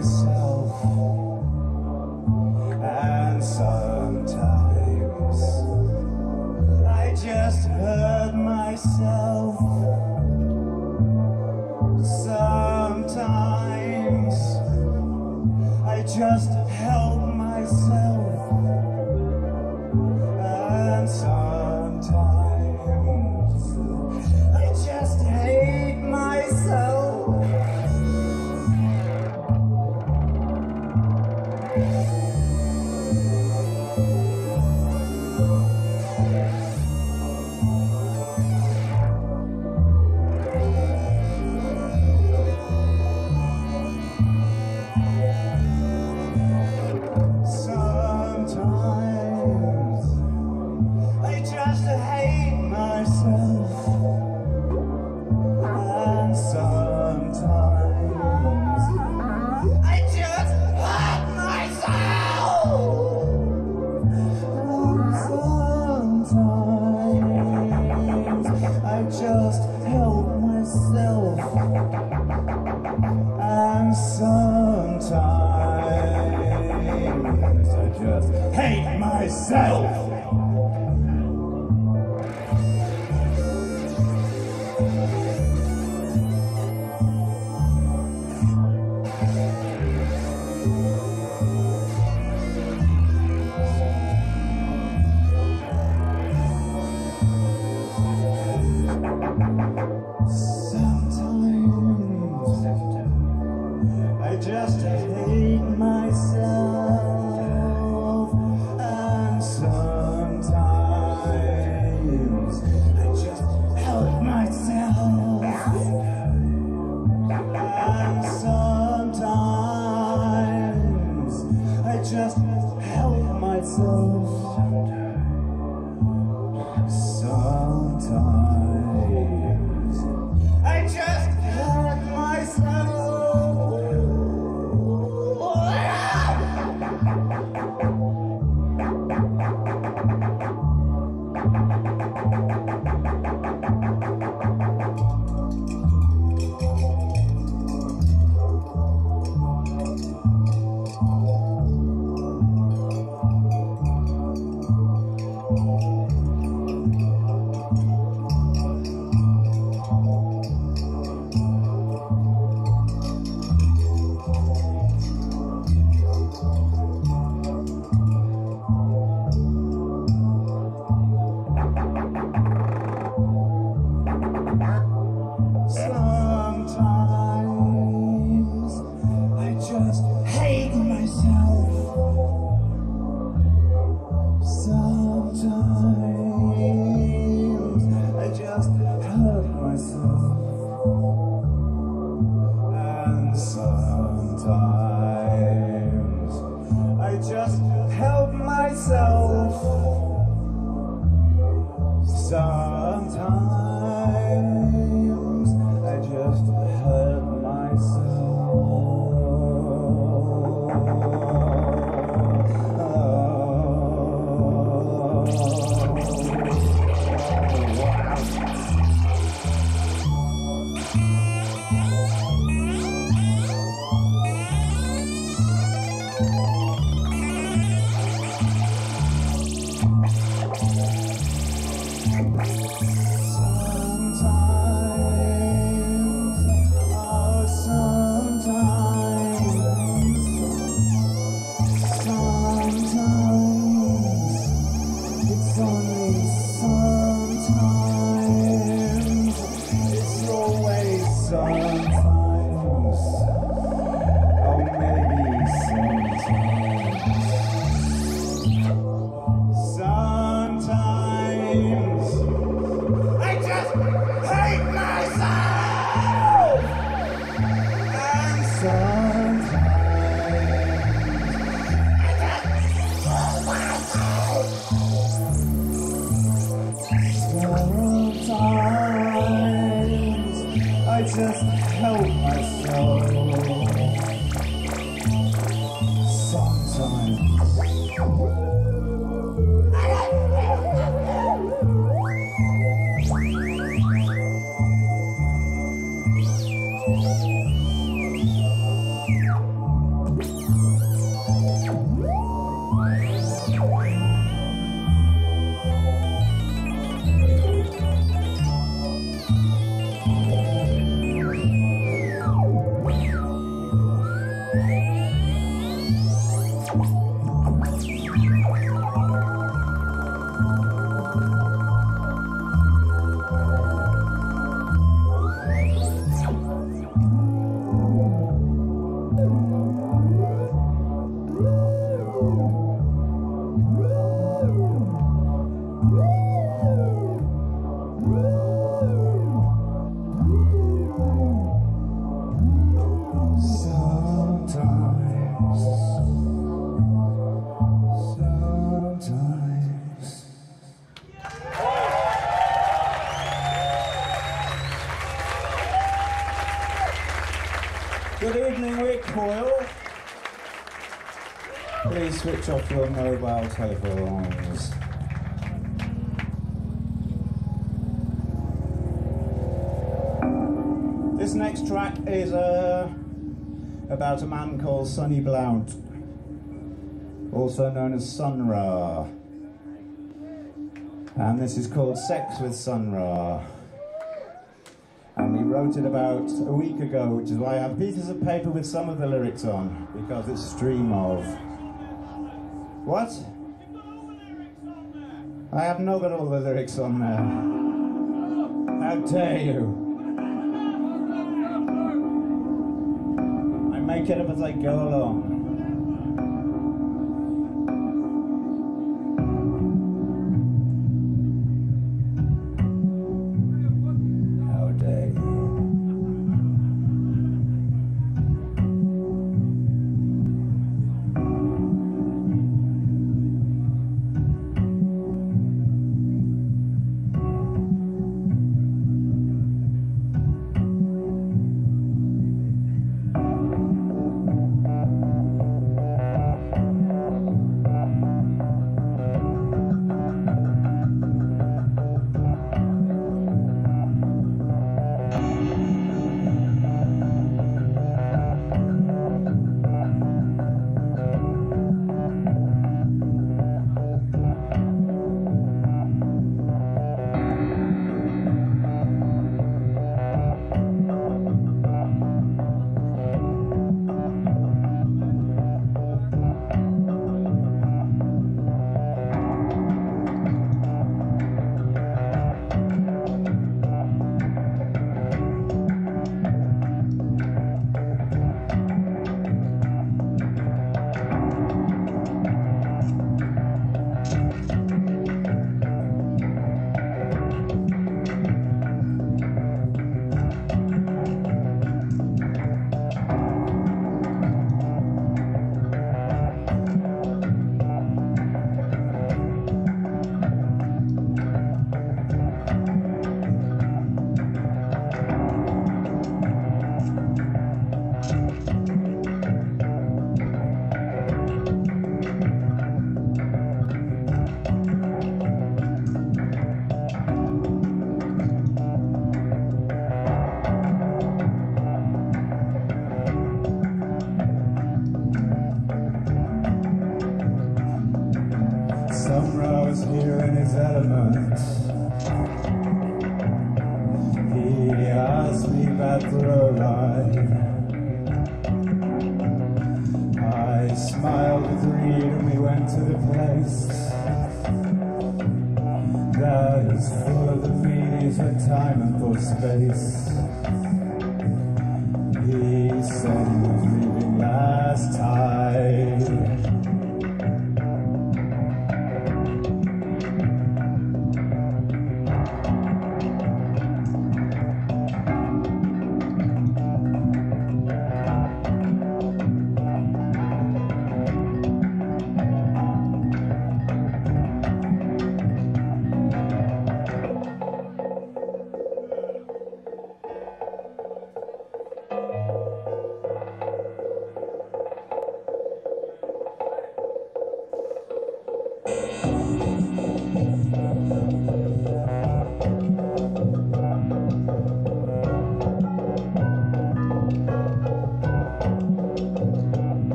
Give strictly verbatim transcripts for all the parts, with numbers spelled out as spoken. myself, and sometimes I just hurt myself. Sometimes I just help myself, and sometimes I just hate myself. Bye. Please switch off your mobile telephones. This next track is uh, about a man called Sonny Blount, also known as Sun Ra. And this is called Sex with Sun Ra. And we wrote it about a week ago, which is why I have pieces of paper with some of the lyrics on, because it's stream of. What? I have not got all the lyrics on there. How dare you! I get up as I go along.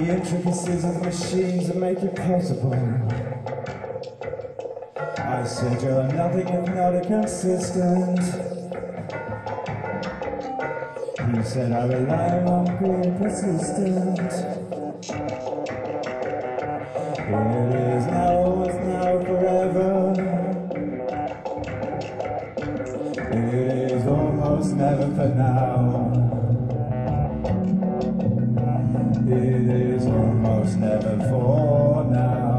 Intricacies of machines that make it possible. I said you're nothing if not a consistent. He said, I rely on great persistence. It is now, it's now, forever. It is almost never for now. It is almost never for now.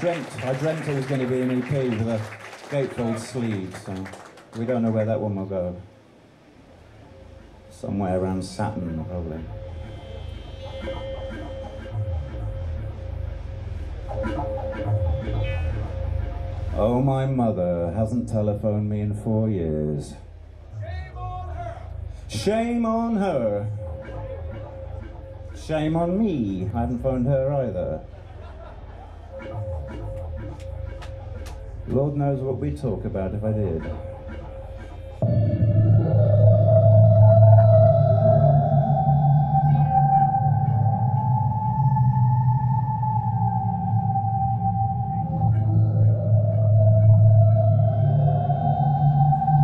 I dreamt it was going to be an E P with a Gatefold Sleeve, so We don't know where that one will go. Somewhere around Saturn, probably. Oh, my mother hasn't telephoned me in four years. Shame on her! Shame on her! Shame on me, I haven't phoned her either. Lord knows what we'd talk about if I did.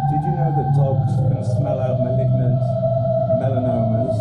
Did you know that dogs can smell out malignant melanomas?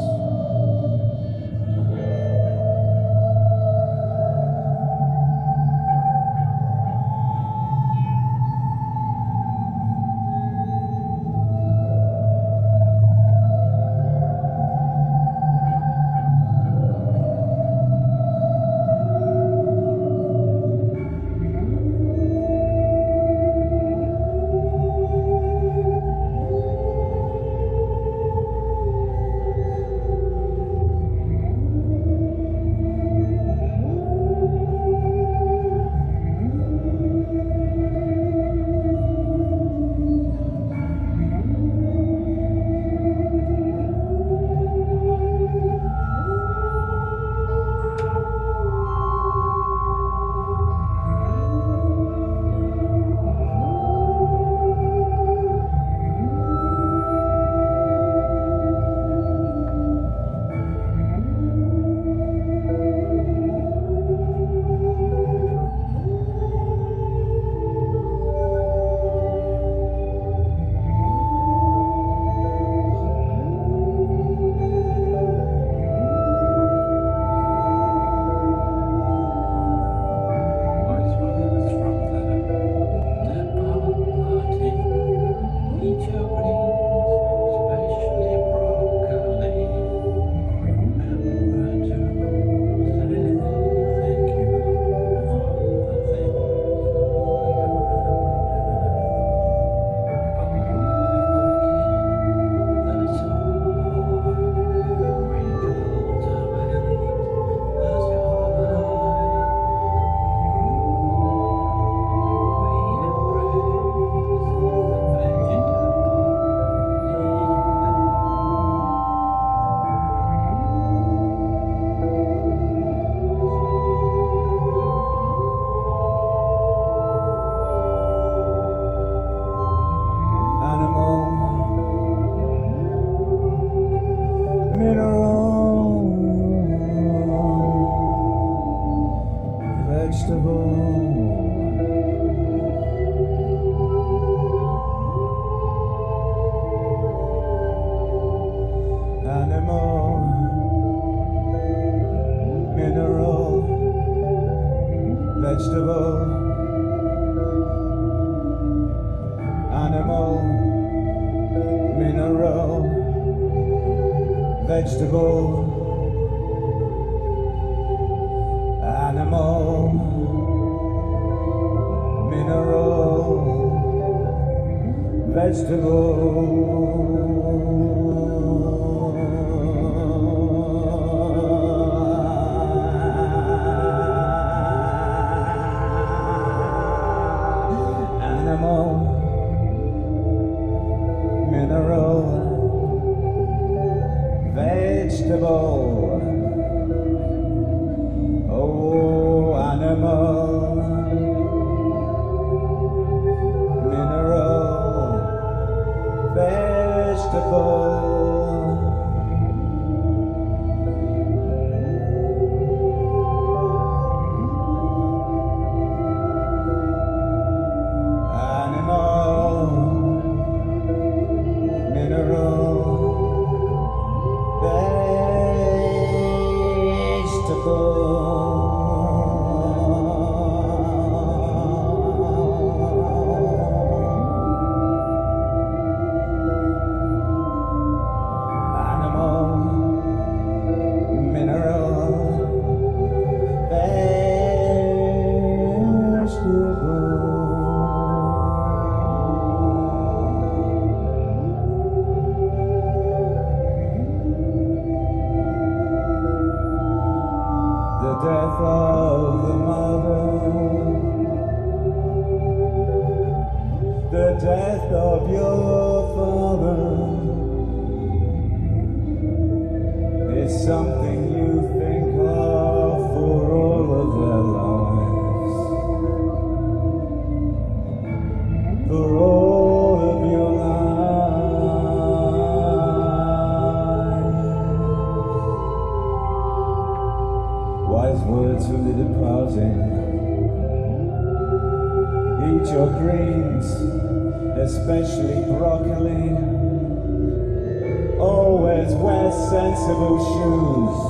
sensible shoes,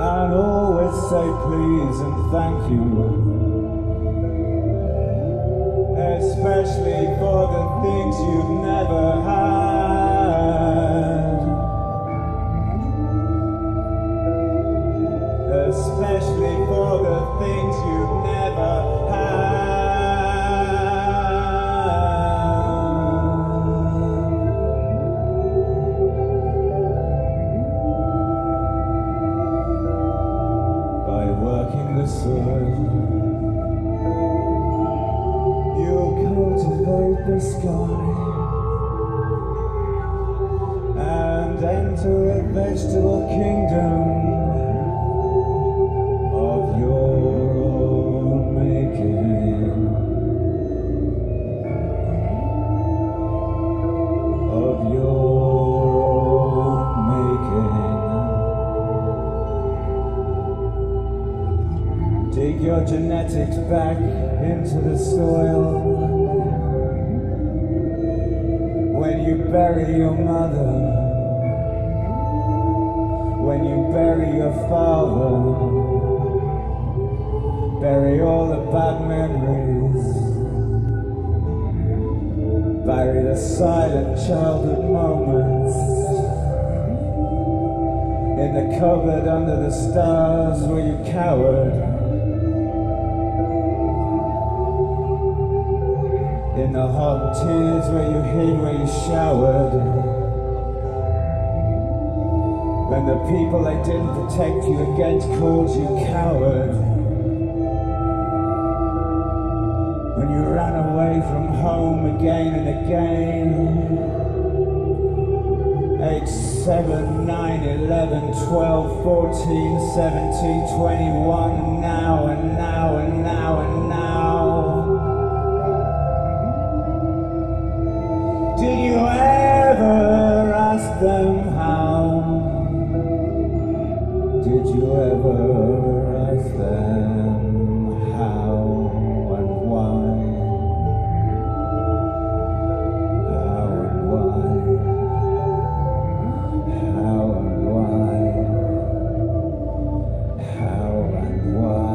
and always say please and thank you, especially for the things you've never had, especially for the things you've never had. The sky and enter a vegetable kingdom of your own making, of your own making. Dig your genetics back into the soil. When you bury your mother, when you bury your father, bury all the bad memories, bury the silent childhood moments, in the cupboard under the stars where you cowered, in the hot tears where you hid, where you showered, when the people that didn't protect you against called you coward, when you ran away from home again and again, eight, seven, nine, eleven, twelve, fourteen, seventeen, twenty-one, now and now and now and now. Did you ever ask them how? Did you ever ask them how and why? How and why? How and why? How and why?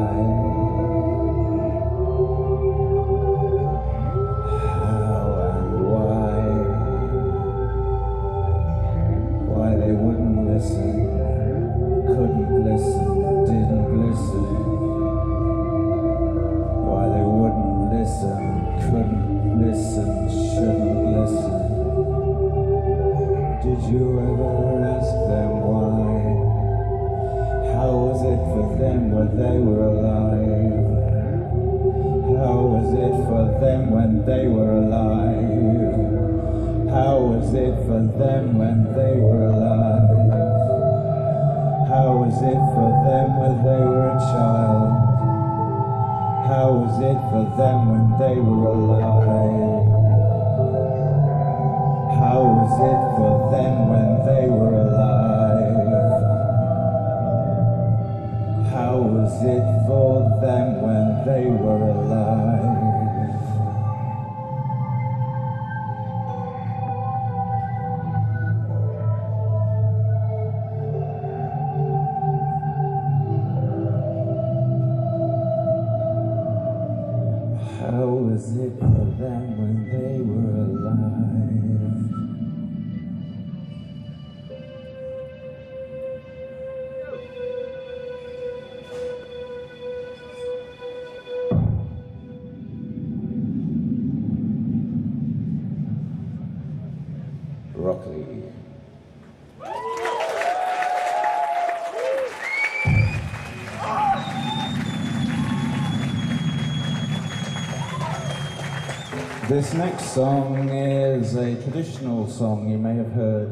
This next song is a traditional song you may have heard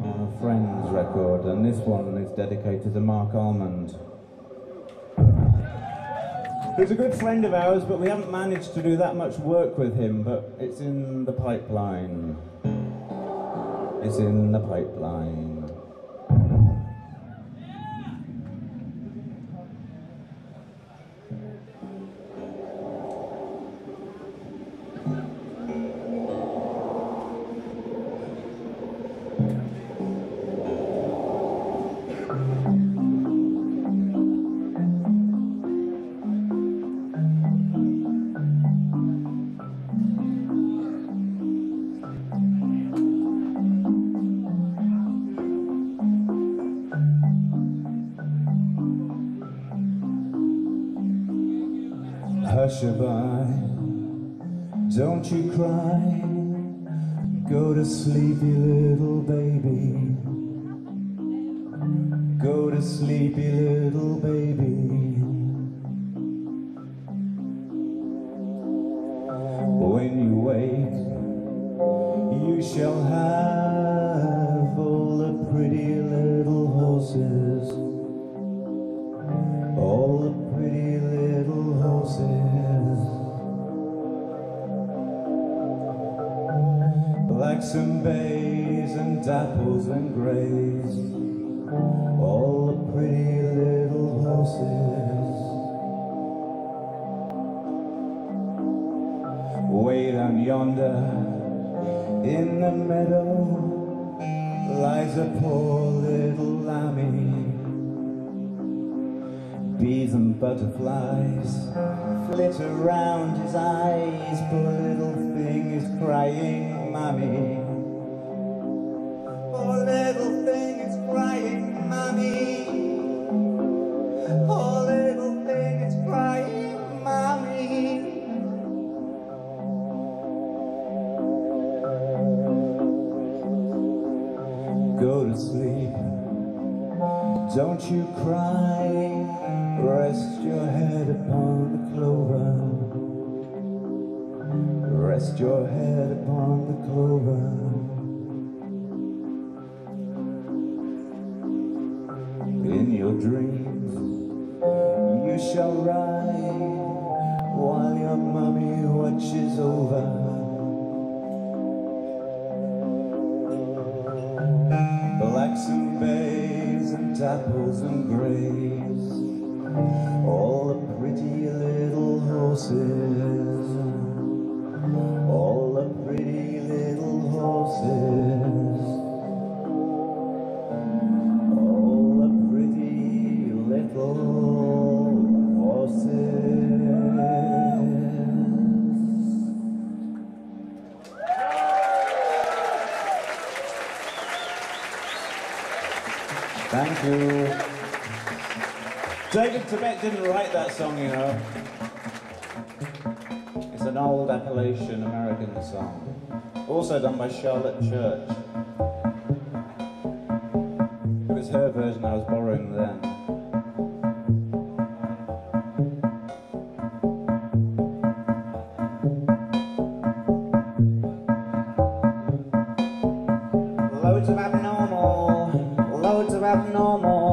on a Friends record, and this one is dedicated to Mark Almond, who's a good friend of ours, but we haven't managed to do that much work with him, but it's in the pipeline. It's in the pipeline. rush her by. Don't you cry, go to sleep, you little baby. Go to sleep, you little baby. When you wake, you shall have all the pretty little horses. All the pretty little horses. Blacks and bays and dapples and greys. All the pretty little horses. Way down yonder, in the meadow, lies a poor little lammie. Bees and butterflies flit around his eyes. Poor little thing is crying, Mommy. Poor little thing is crying, Mommy. Poor little thing is crying, Mommy. Go to sleep, don't you cry, rest your head upon the clover. Rest your head upon the clover. In your dreams you shall ride, while your mummy watches over. Blacks and bays and dapples and greys, all the pretty little horses, all the pretty little horses, all the pretty little horses. Thank you. David Tibet didn't write that song, you know. It's an old Appalachian American song, also done by Charlotte Church. It was her version I was borrowing then. Abnormal. Loads of abnormal.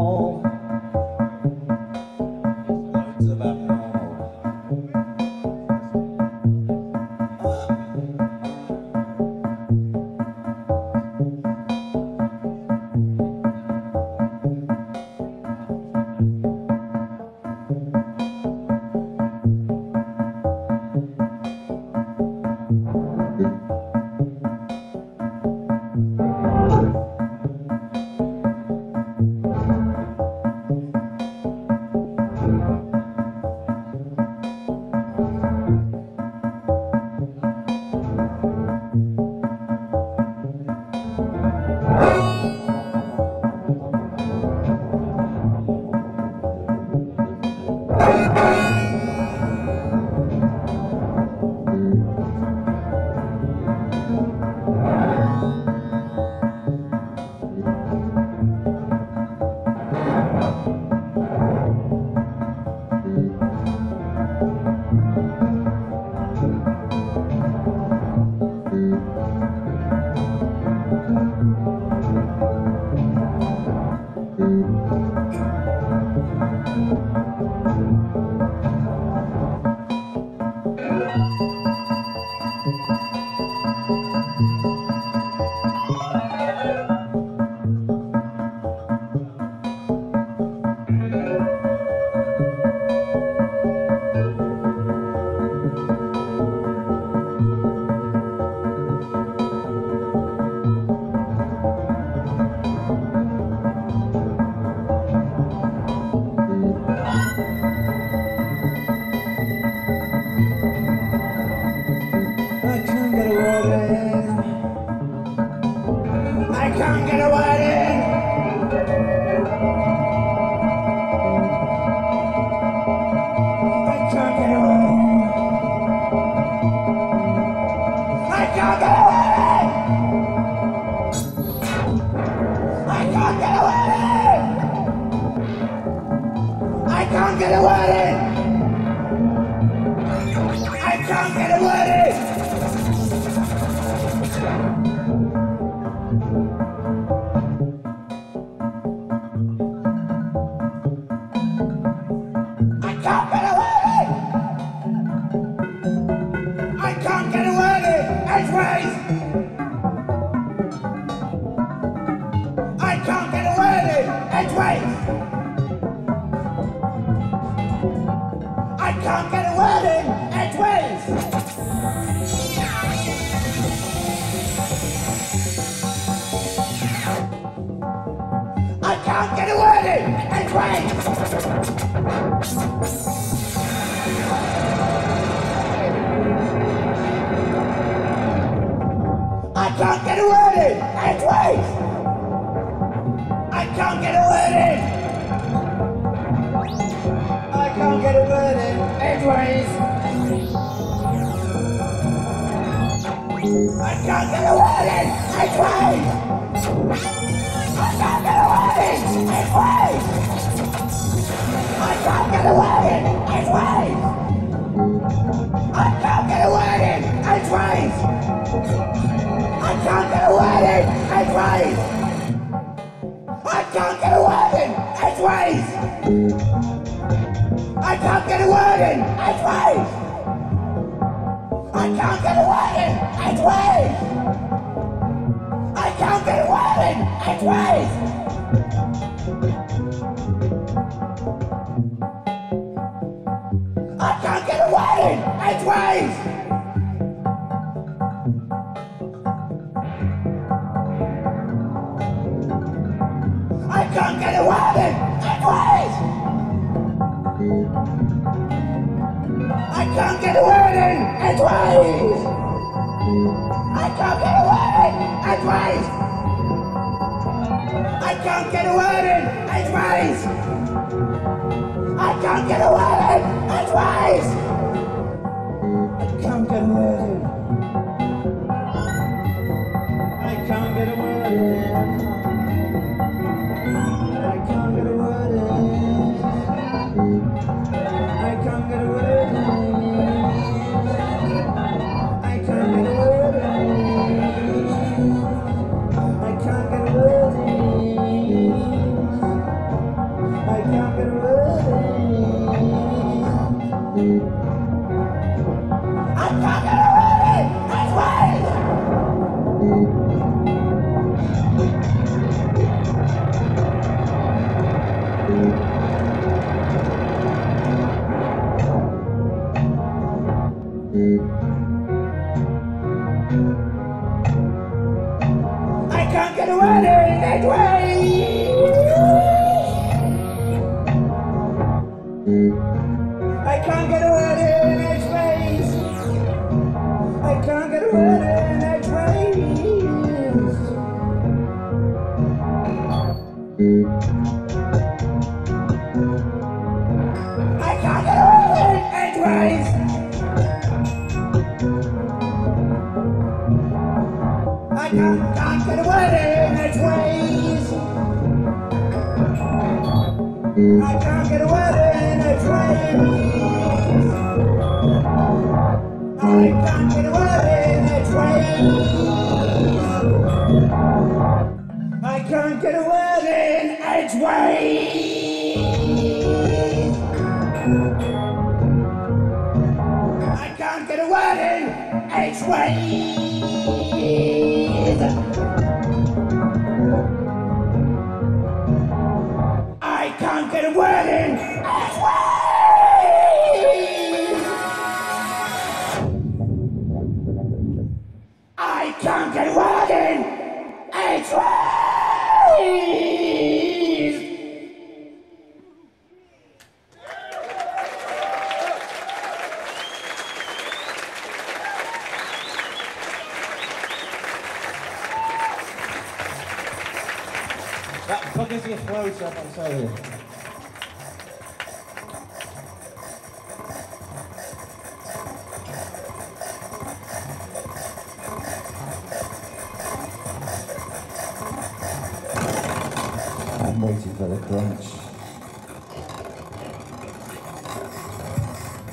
I'm waiting for the crunch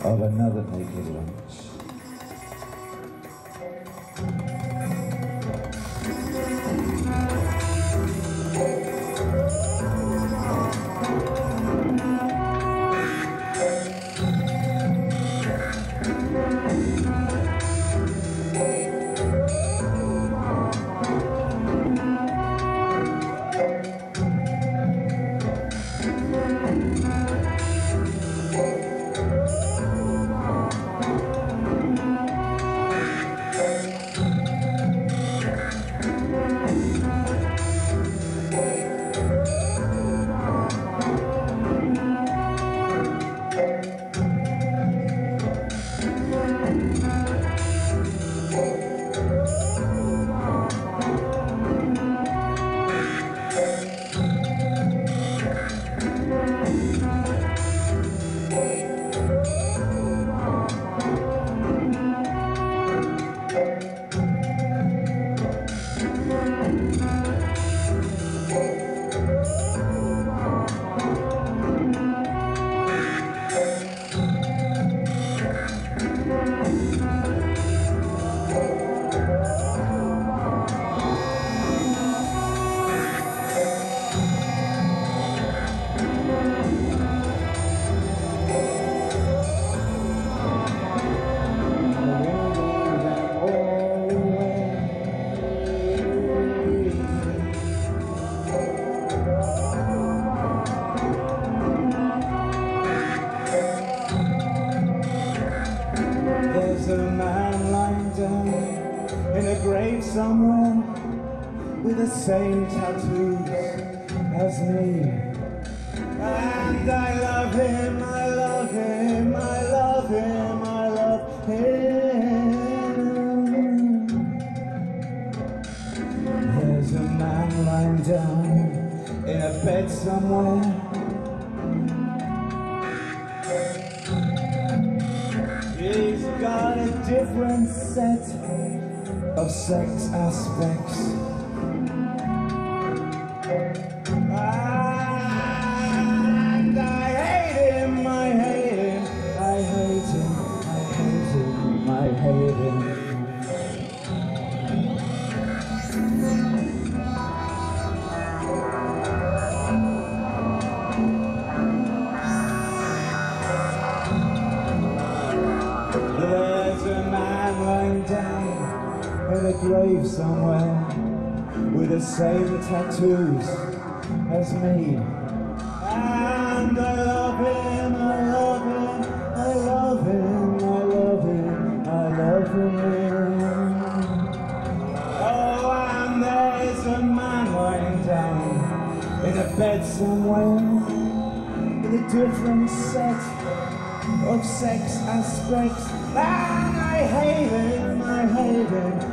of another naked lunch. Same tattoos as me, and I love him, I love him, I love him, I love him. There's a man lying down in a bed somewhere. He's got a different set of sex aspects. Grave somewhere with the same tattoos as me, and I love him, I love him, I love him, I love him, I love him. Oh, and there's a man lying down in a bed somewhere with a different set of sex aspects, and I hate him, I hate him, I hate him, I hate him.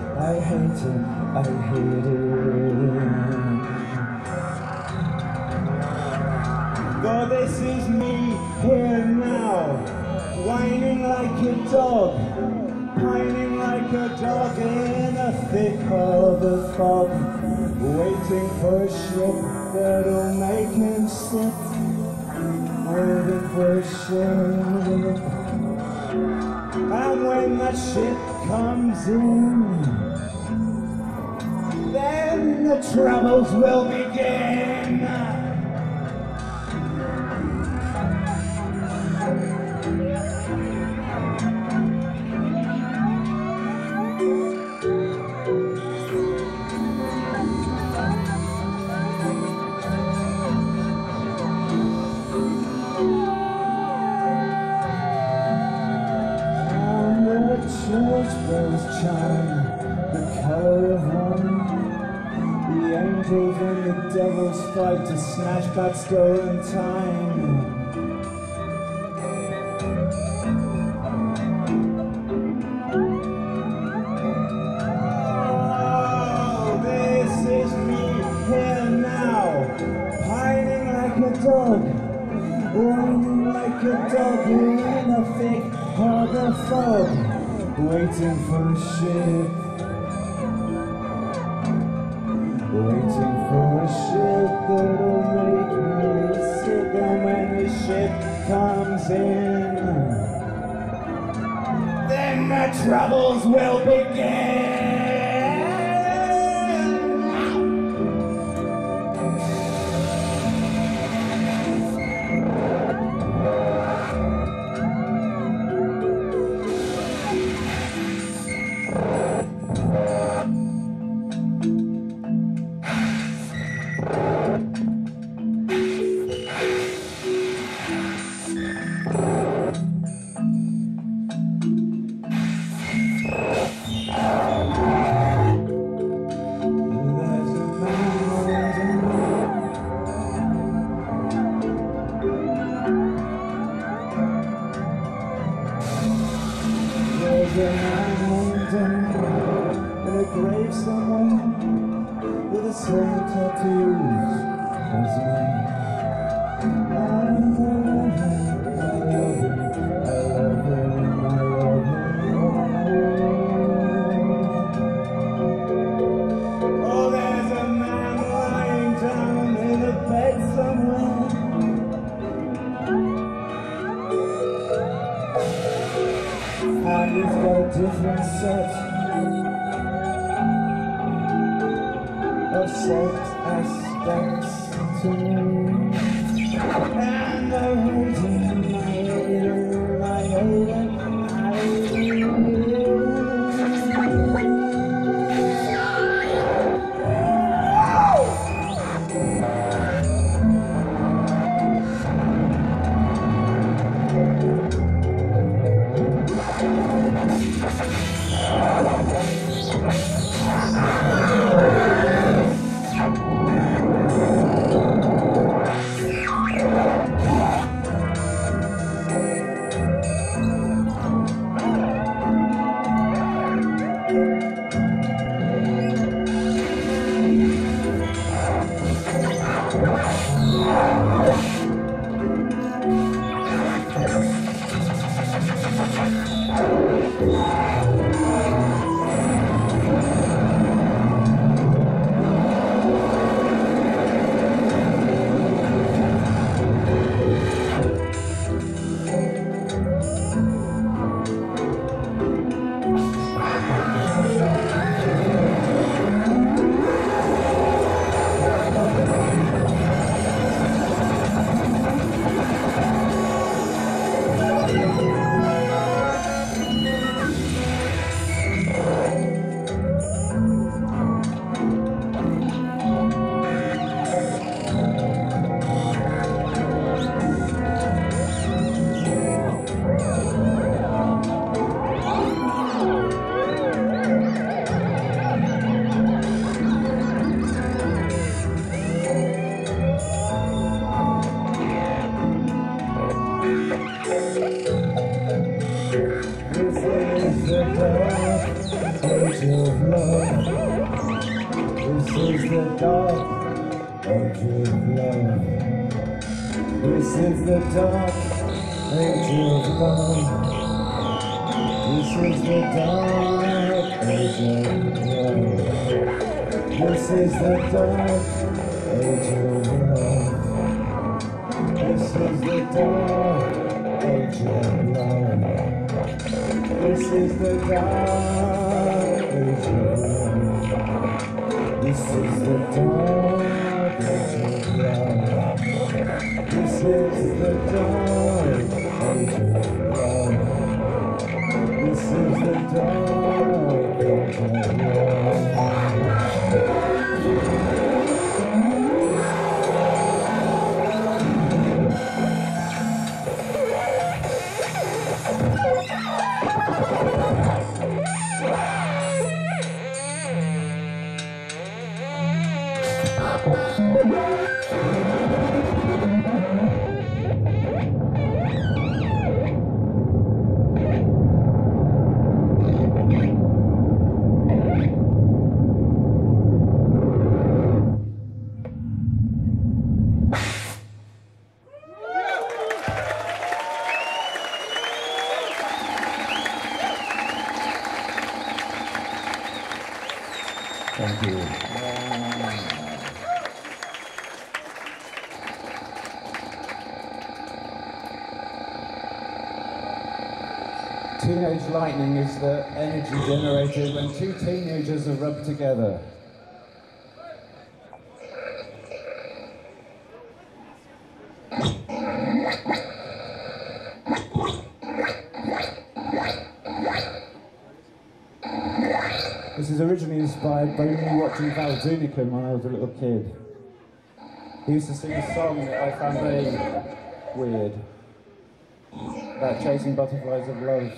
But this is me here now, whining like a dog, pining like a dog in a thick of the fog, waiting for a ship that'll make him slip, waiting for a ship. And when that ship comes in, then the troubles will begin. And the church bells chime the color of honey. The angels and the devils fight to snatch back stolen time. Oh, this is me here now, pining like a dog, running like a dog in a thick harbor fog, waiting for a ship. Waiting for a ship that'll make sin, then the troubles will Teenage Lightning is the energy generated when two teenagers are rubbed together. This is originally inspired by me watching Val Doonican when I was a little kid. He used to sing a song that I found very weird, about chasing butterflies of love.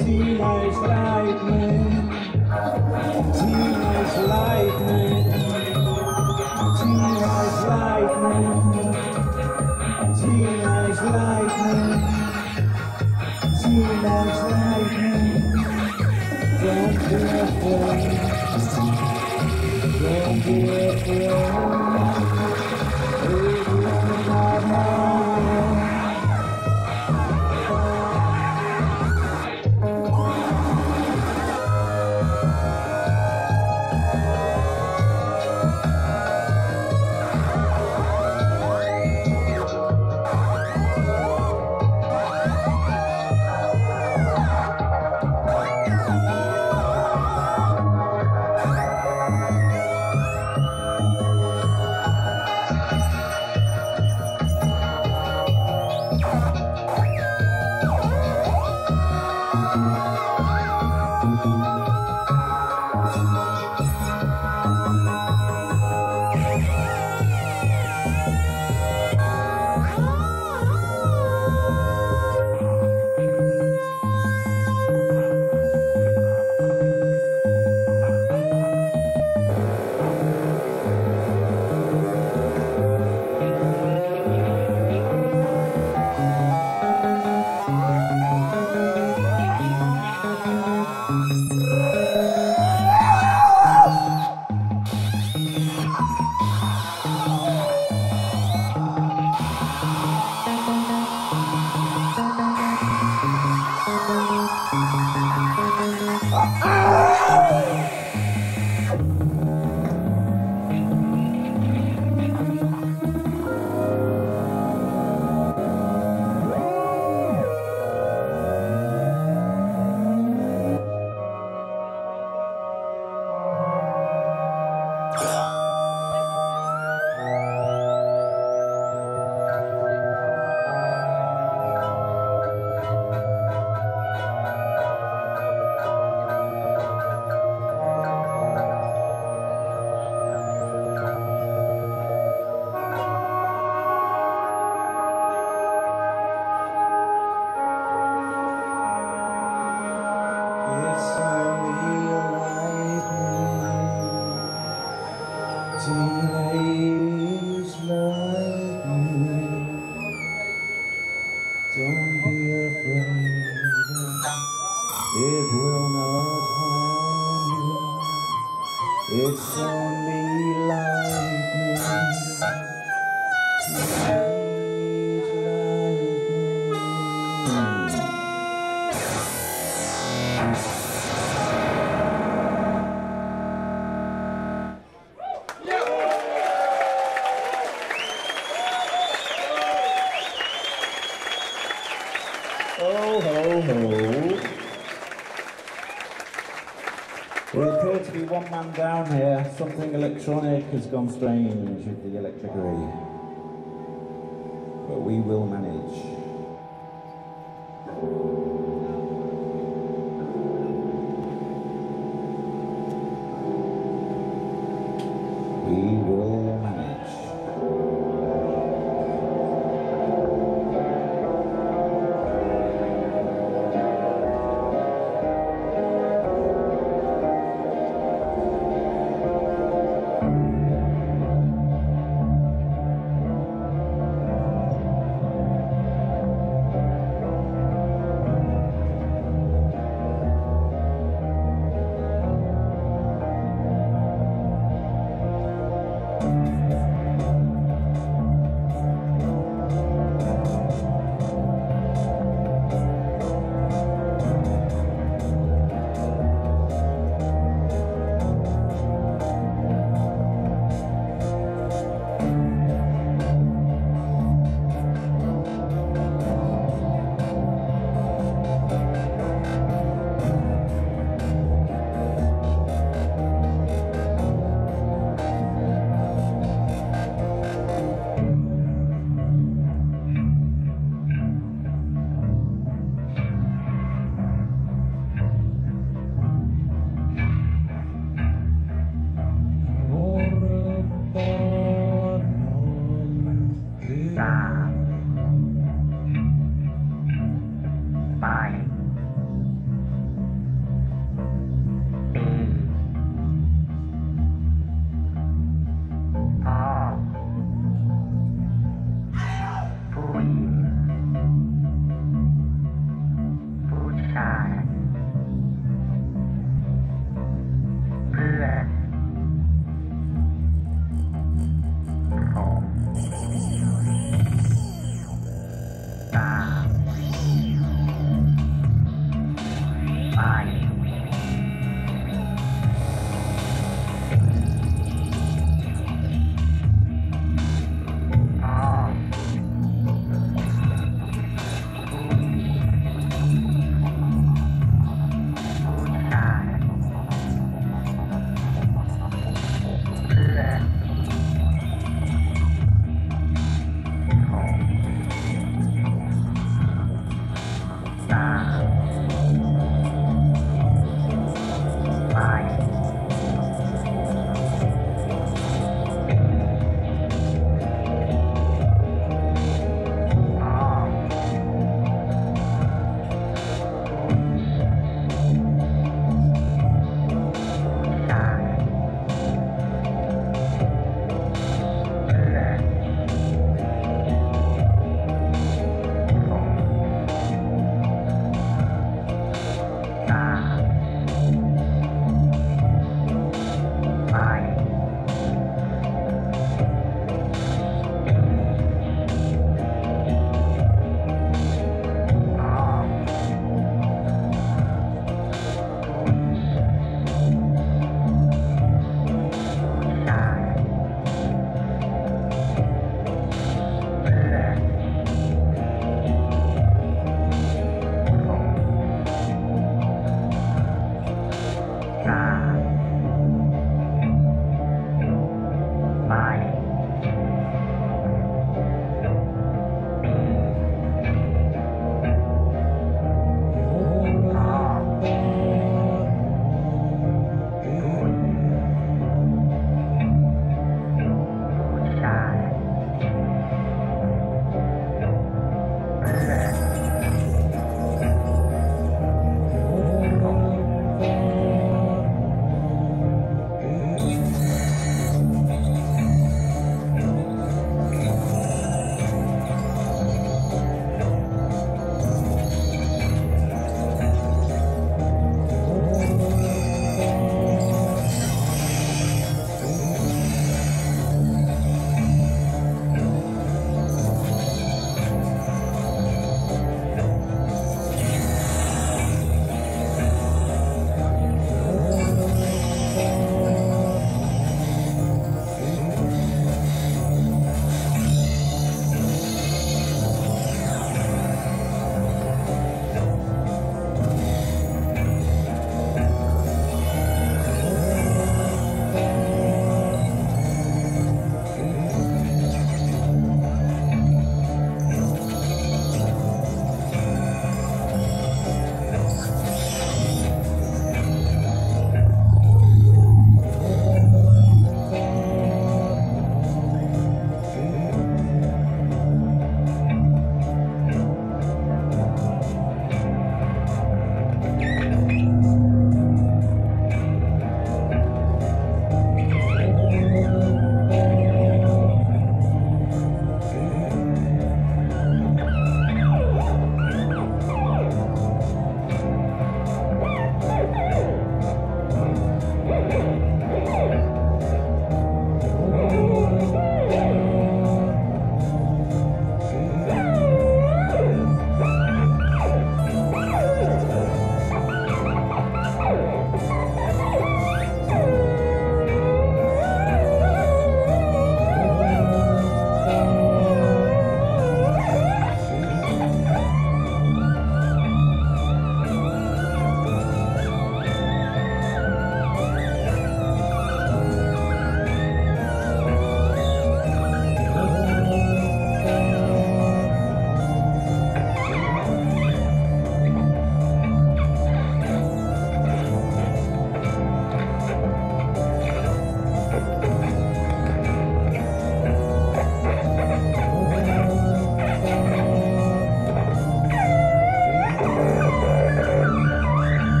Teenage lightning, Ho, ho, ho. We appear to be one man down here. Something electronic has gone strange with the electric array. But we will manage.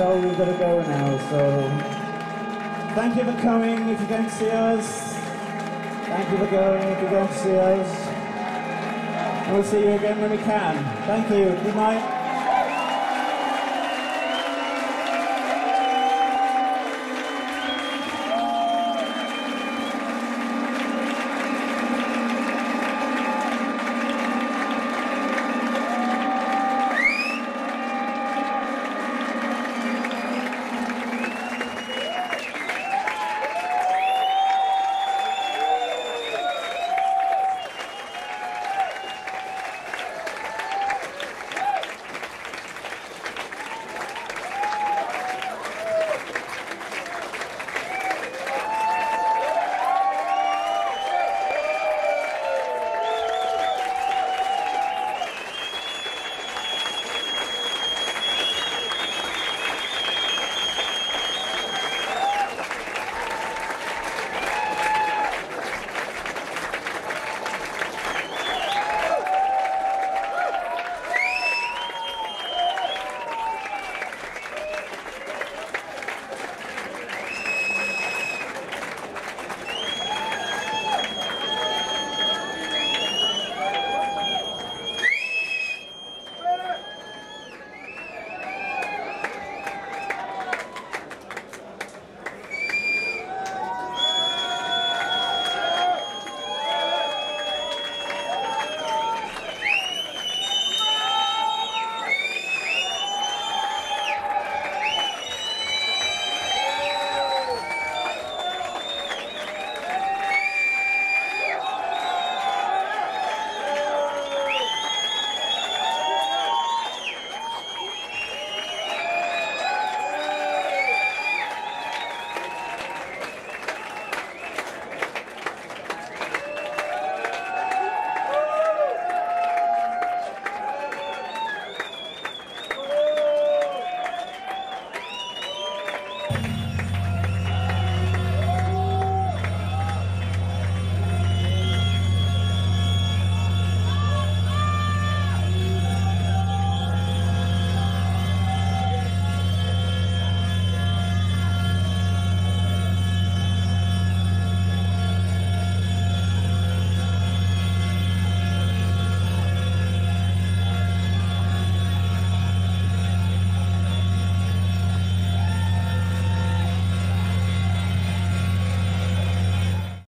We've got to go now, so thank you for coming. If you don't see us, thank you for going. If you don't see us, we'll see you again when we can. Thank you. Good night.